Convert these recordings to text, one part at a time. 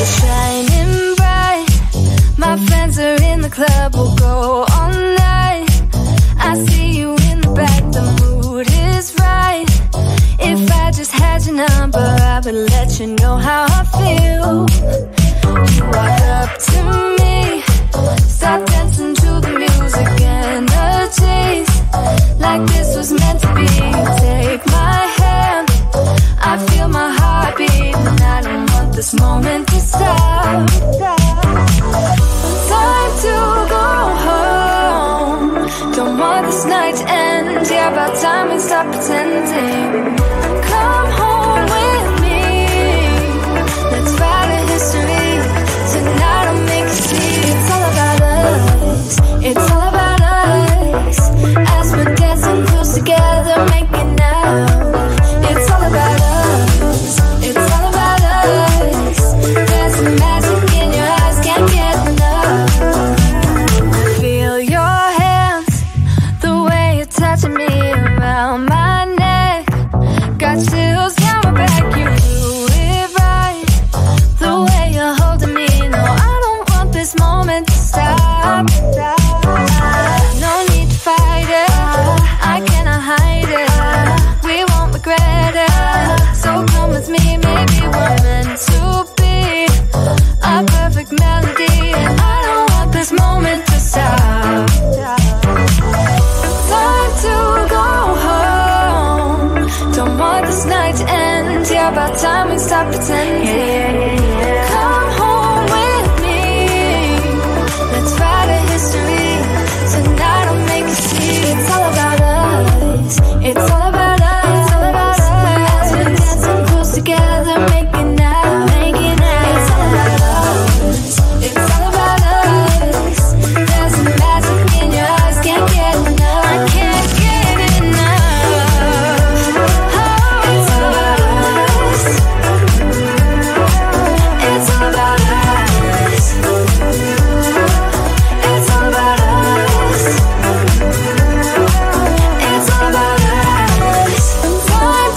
is shining bright. My friends are in the club, we'll go all night. I see you in the back, the mood is right. If I just had your number, I would let you know how I feel. You walk up to me, start dancing to the music and the chase. Like this was meant to be, you take my hand, I feel my heartbeat, and I don't want this moment to stop. Time to go home, don't want this night to end. Yeah, about time we stop pretending. Come home with me, let's write a history. Tonight I'll make you see. It's all about us, it's all about us. As we're dancing close together, making out. It's all about us, it's all about us. There's some magic in your eyes, can't get enough. Feel your hands, the way you're touching me around my neck. Got chills down my back, you do it right. The way you're holding me, no, I don't want this moment to stop. No need to fight it, I cannot hide it. We won't regret it. So come with me, maybe we're meant to be a perfect melody, and I don't want this moment to stop. Time to go home, don't want this night to end. Yeah, about time we stop pretending. Come home with me, let's write a history. Tonight I'll make you see. It's all about us, it's all about us. Together, making out, making out. It's all about us, it's all about us. There's some magic in your eyes, can't get enough. I can't get enough. Oh, it's all about us, it's all about us. It's all about us, it's all about us. Time to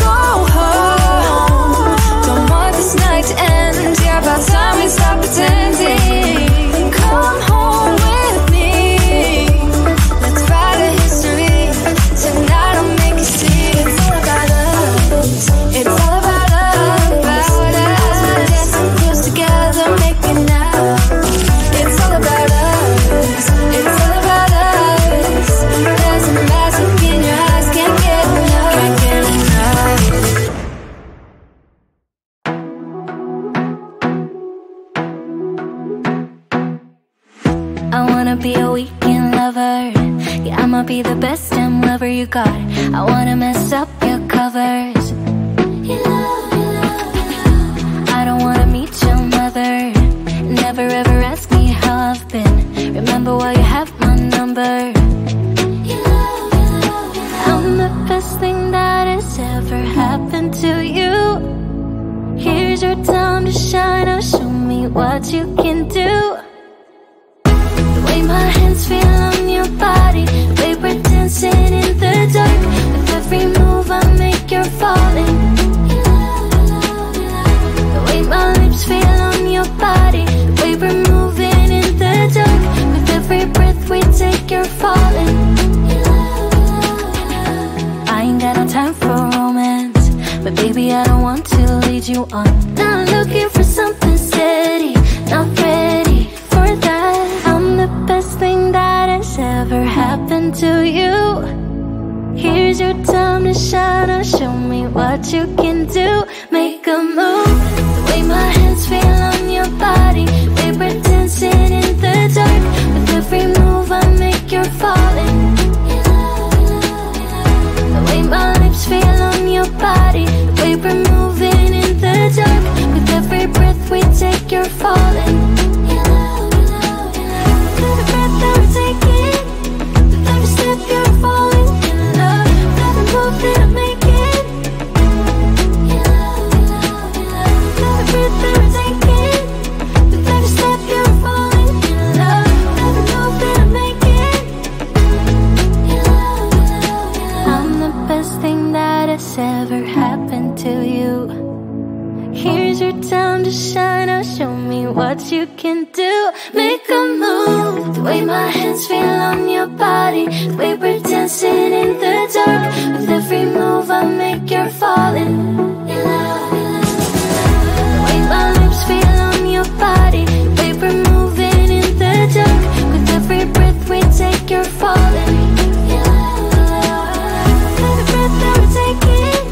go home, end. Yeah, about time we stop pretending. Come home with me, let's write a history. Tonight I'll make you see. It's all about us, it's all about us. As we're dancing close together, making out. It's all about us, it's all about us. There's some magic in your eyes, can't get enough, can't get enough. I wanna be a weekend lover. Yeah, I'ma be the best damn lover you got. I wanna mess up your covers. You love, you love, you love. I don't wanna meet your mother. Never ever ask me how I've been. Remember why you have my number. You love, you love, you love. I'm the best thing that has ever happened to you. Here's your time to shine. Now show me what you can do. My hands feel on your body. The way we're dancing in the dark. With every move I make, you're falling. You love, you love, you love. The way my lips feel on your body. The way we're moving in the dark. With every breath we take, you're falling. You love, you love, you love. I ain't got no time for romance, but baby, I don't want to lead you on. Not looking for something steady, not ready for that. Best thing that has ever happened to you. Here's your time to shine. Now show me what you can do. Make a move. The way my hands feel on your body. The way we're dancing in the dark. With every move I make, you're falling. You love, you love, you love. The way my lips feel on your body. The way we're moving in the dark. With every breath we take, you're falling. Ever happened to you. Here's your time to shine. China, show me what you can do. Make a move, the way my hands feel on your body, the way we're dancing in the dark. With every move I make, you're falling in love. The way my lips feel on your body, the way we're moving in the dark. With every breath we take, you're falling in love. With every breath that we're taking,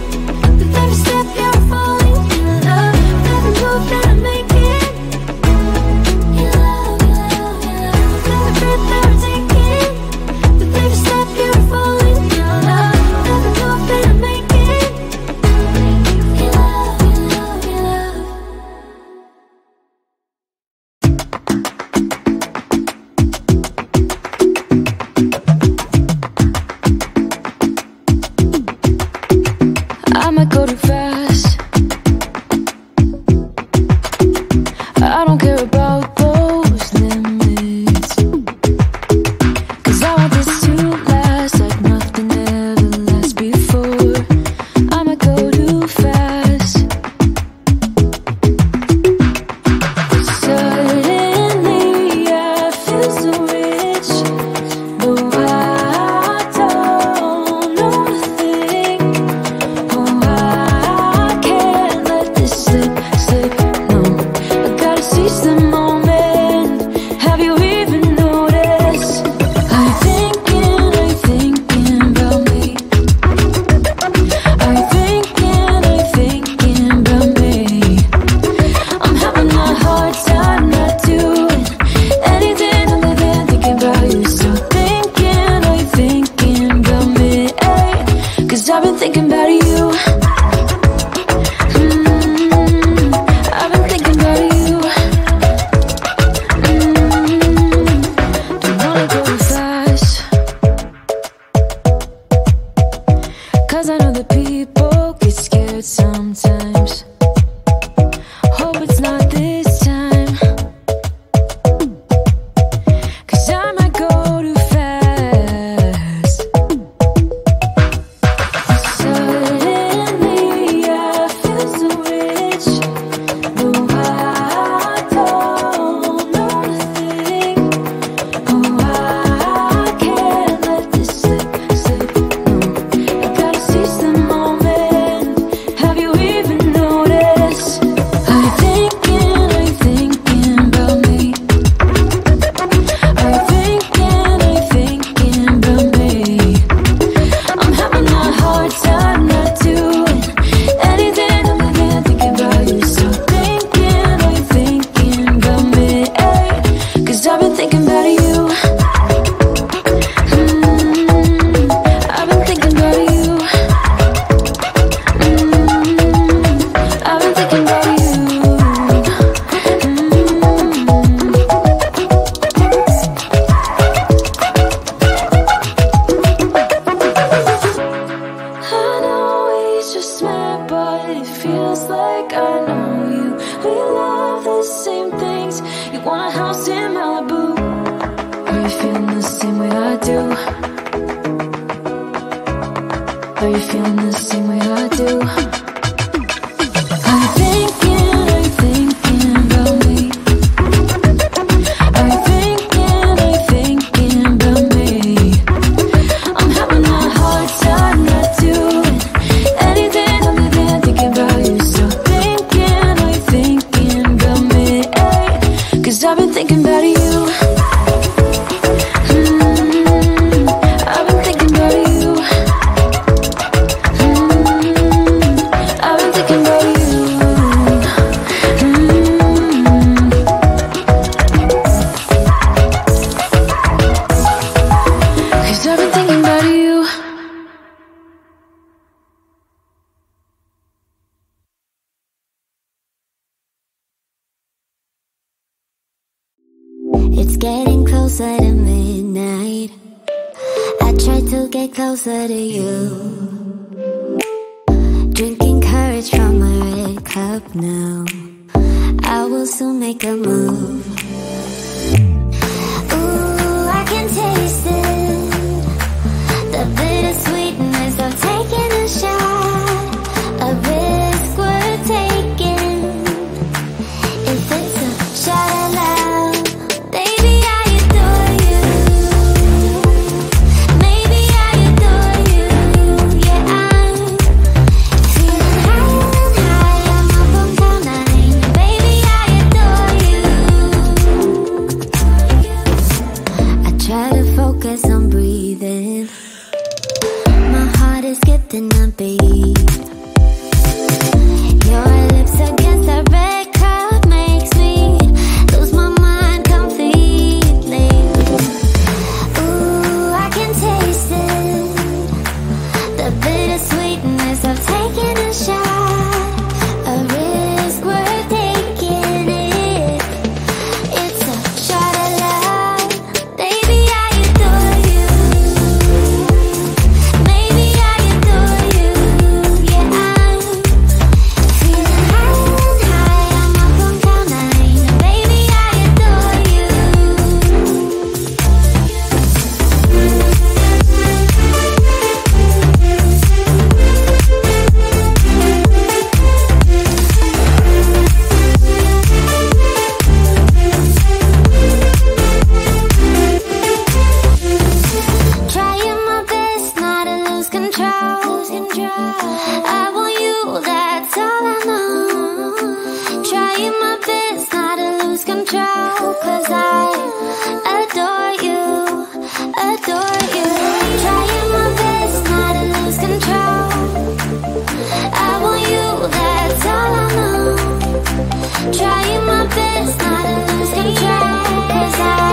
trying my best not to lose control, 'cause I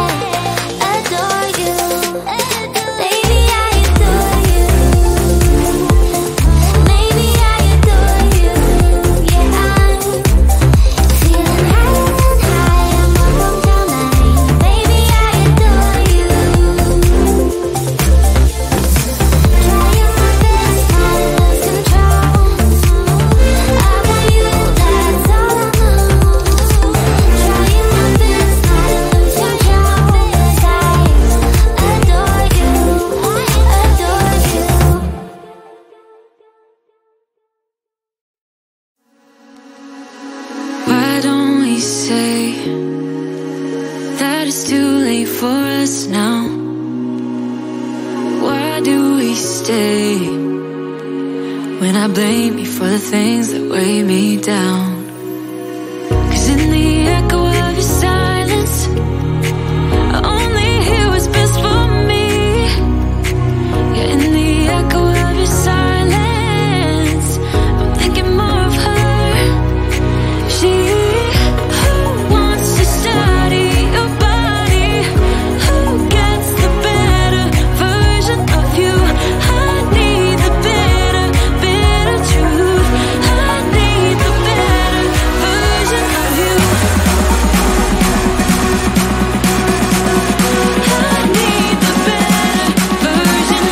adore you. Baby, I adore you. Maybe I adore you. Yeah, I'm feeling higher than high. I'm up from down night. Baby, I adore you. Trying my best not to lose control. I want you, that's all I know. Trying my best not to lose control, 'cause I adore you. I adore you. Why don't we say that it's too late for us now? Why do we stay when I blame you for the things that weigh me down? 'Cause in the echo of your silence, I only hear what's best for me. Yeah, in the echo of your silence, I'm thinking more of her. She who wants to study your body, who gets the better version of you. I need the better, bitter truth. I need the better version of you. I need the better version of you. I need the better you.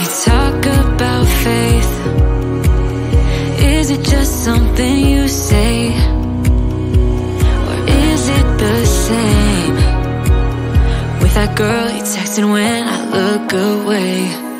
You talk about faith. Is it just something you say? Or is it the same with that girl you texted when I look away?